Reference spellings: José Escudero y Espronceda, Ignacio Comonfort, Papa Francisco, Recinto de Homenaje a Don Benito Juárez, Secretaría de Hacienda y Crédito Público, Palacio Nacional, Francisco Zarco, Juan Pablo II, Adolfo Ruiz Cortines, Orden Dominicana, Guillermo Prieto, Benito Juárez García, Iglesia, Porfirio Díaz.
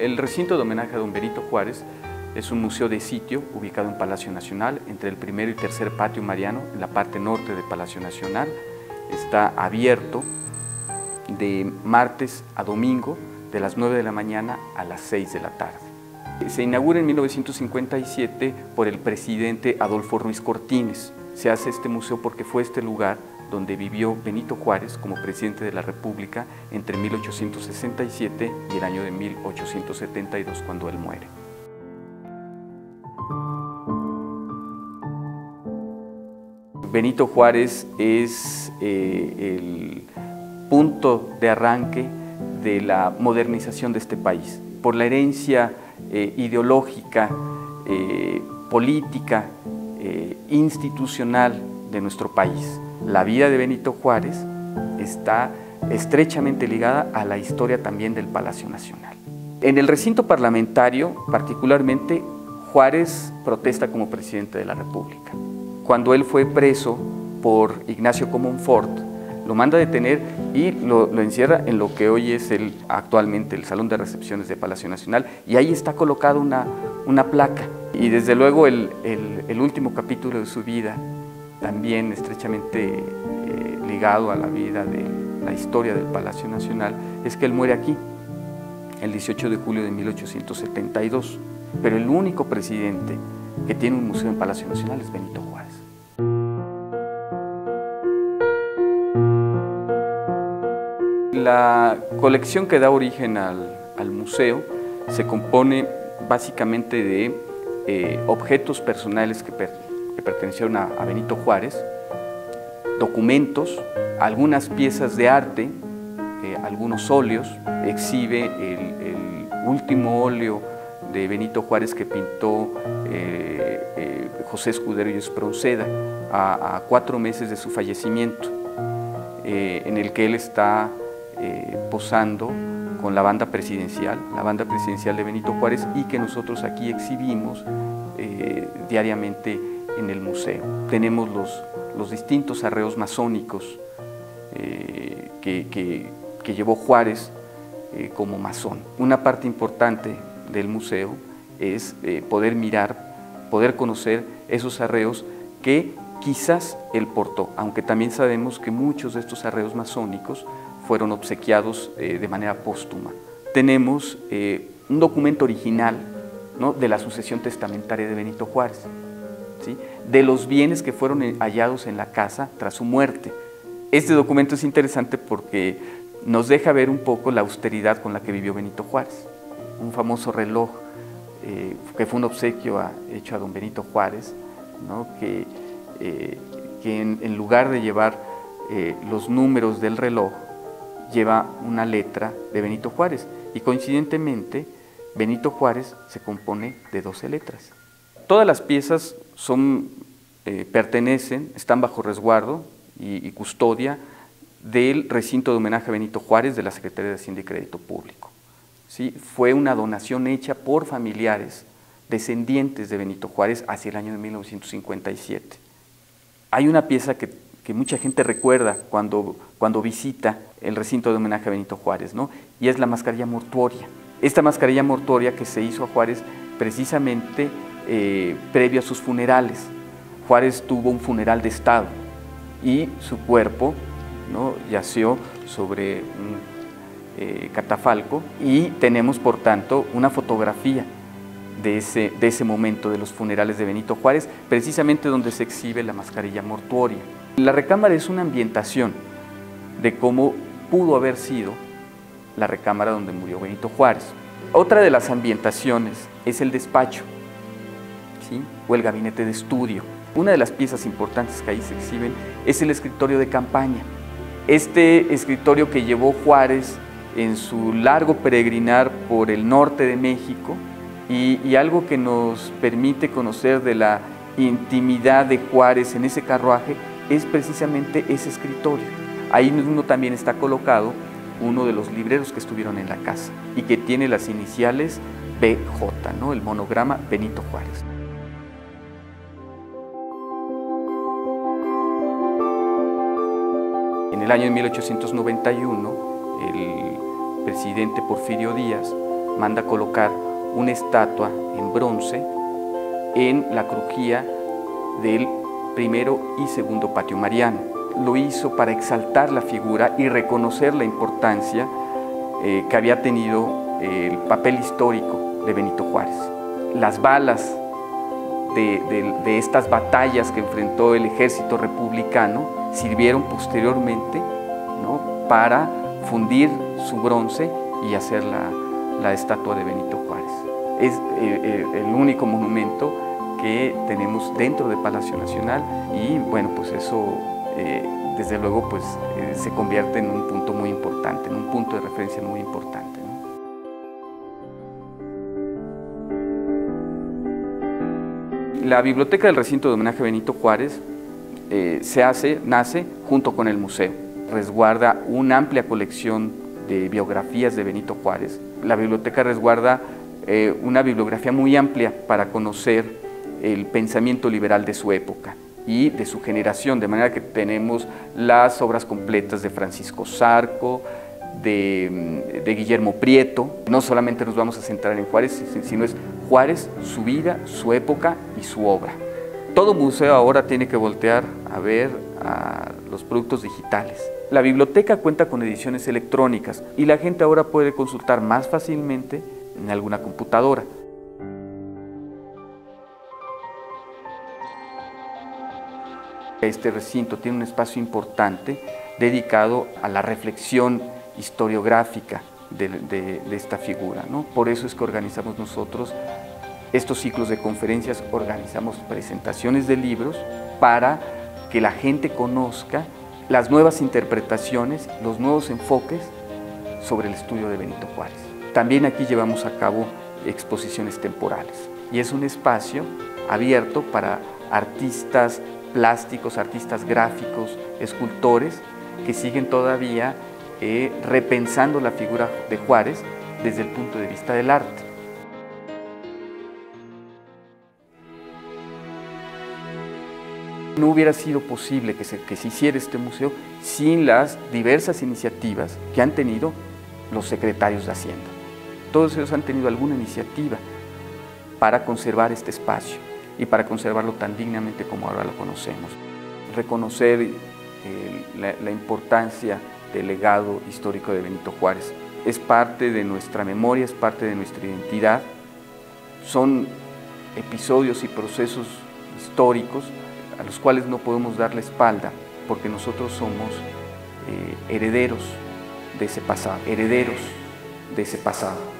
El Recinto de Homenaje a Don Benito Juárez es un museo de sitio ubicado en Palacio Nacional, entre el primero y tercer patio mariano, en la parte norte de Palacio Nacional. Está abierto de martes a domingo, de las 9 de la mañana a las 6 de la tarde. Se inaugura en 1957 por el presidente Adolfo Ruiz Cortines. Se hace este museo porque fue este lugar donde vivió Benito Juárez como presidente de la República entre 1867 y el año de 1872, cuando él muere. Benito Juárez es el punto de arranque de la modernización de este país. Por la herencia ideológica, política, institucional de nuestro país. La vida de Benito Juárez está estrechamente ligada a la historia también del Palacio Nacional. En el recinto parlamentario, particularmente, Juárez protesta como presidente de la República. Cuando él fue preso por Ignacio Comonfort, lo manda a detener y lo encierra en lo que hoy es actualmente el Salón de Recepciones de Palacio Nacional, y ahí está colocada una placa. Y desde luego el último capítulo de su vida, también estrechamente ligado a la vida de la historia del Palacio Nacional, es que él muere aquí, el 18 de julio de 1872. Pero el único presidente que tiene un museo en Palacio Nacional es Benito Juárez. La colección que da origen al museo se compone básicamente de objetos personales que pertenecieron a Benito Juárez, documentos, algunas piezas de arte, algunos óleos. Exhibe el último óleo de Benito Juárez que pintó José Escudero y Espronceda a 4 meses de su fallecimiento, en el que él está posando con la banda presidencial de Benito Juárez, y que nosotros aquí exhibimos diariamente en el museo. Tenemos los distintos arreos masónicos que llevó Juárez como masón. Una parte importante del museo es poder mirar, poder conocer esos arreos que quizás él portó, aunque también sabemos que muchos de estos arreos masónicos fueron obsequiados de manera póstuma. Tenemos un documento original, ¿no?, de la sucesión testamentaria de Benito Juárez, ¿sí?, de los bienes que fueron hallados en la casa tras su muerte. Este documento es interesante porque nos deja ver un poco la austeridad con la que vivió Benito Juárez. Un famoso reloj que fue un obsequio hecho a don Benito Juárez, ¿no?, que en lugar de llevar los números del reloj, lleva una letra de Benito Juárez, y coincidentemente Benito Juárez se compone de 12 letras. Todas las piezas están bajo resguardo y custodia del Recinto de Homenaje a Benito Juárez de la Secretaría de Hacienda y Crédito Público. ¿Sí? Fue una donación hecha por familiares descendientes de Benito Juárez hacia el año de 1957. Hay una pieza que mucha gente recuerda cuando visita el Recinto de Homenaje a Benito Juárez, ¿no?, y es la mascarilla mortuoria. Esta mascarilla mortuoria que se hizo a Juárez precisamente previo a sus funerales. Juárez tuvo un funeral de Estado y su cuerpo, ¿no?, yació sobre un catafalco, y tenemos por tanto una fotografía de ese momento de los funerales de Benito Juárez, precisamente donde se exhibe la mascarilla mortuoria. La recámara es una ambientación de cómo pudo haber sido la recámara donde murió Benito Juárez. Otra de las ambientaciones es el despacho, ¿sí?, o el gabinete de estudio. Una de las piezas importantes que ahí se exhiben es el escritorio de campaña. Este escritorio que llevó Juárez en su largo peregrinar por el norte de México, y algo que nos permite conocer de la intimidad de Juárez en ese carruaje es precisamente ese escritorio. Ahí mismo también está colocado uno de los libreros que estuvieron en la casa y que tiene las iniciales BJ, ¿no?, el monograma Benito Juárez. En el año de 1891, el presidente Porfirio Díaz manda colocar una estatua en bronce en la crujía del primero y segundo patio mariano. Lo hizo para exaltar la figura y reconocer la importancia que había tenido el papel histórico de Benito Juárez. Las balas de estas batallas que enfrentó el ejército republicano sirvieron posteriormente, ¿no?, para fundir su bronce y hacer la estatua de Benito Juárez. Es el único monumento que tenemos dentro del Palacio Nacional y bueno, pues eso desde luego pues se convierte en un punto muy importante, en un punto de referencia muy importante, ¿no? La biblioteca del Recinto de Homenaje a Benito Juárez nace junto con el museo. Resguarda una amplia colección de biografías de Benito Juárez. La biblioteca resguarda una bibliografía muy amplia para conocer el pensamiento liberal de su época y de su generación, de manera que tenemos las obras completas de Francisco Zarco, de Guillermo Prieto. No solamente nos vamos a centrar en Juárez, sino es Juárez, su vida, su época y su obra. Todo museo ahora tiene que voltear a ver a los productos digitales. La biblioteca cuenta con ediciones electrónicas y la gente ahora puede consultar más fácilmente en alguna computadora. Este recinto tiene un espacio importante dedicado a la reflexión historiográfica de esta figura, ¿no? Por eso es que organizamos nosotros estos ciclos de conferencias, organizamos presentaciones de libros para que la gente conozca las nuevas interpretaciones, los nuevos enfoques sobre el estudio de Benito Juárez. También aquí llevamos a cabo exposiciones temporales y es un espacio abierto para artistas plásticos, artistas gráficos, escultores que siguen todavía repensando la figura de Juárez desde el punto de vista del arte. No hubiera sido posible que se hiciera este museo sin las diversas iniciativas que han tenido los secretarios de Hacienda. Todos ellos han tenido alguna iniciativa para conservar este espacio y para conservarlo tan dignamente como ahora lo conocemos. Reconocer la importancia del legado histórico de Benito Juárez es parte de nuestra memoria, es parte de nuestra identidad. Son episodios y procesos históricos a los cuales no podemos dar la espalda, porque nosotros somos herederos de ese pasado, herederos de ese pasado.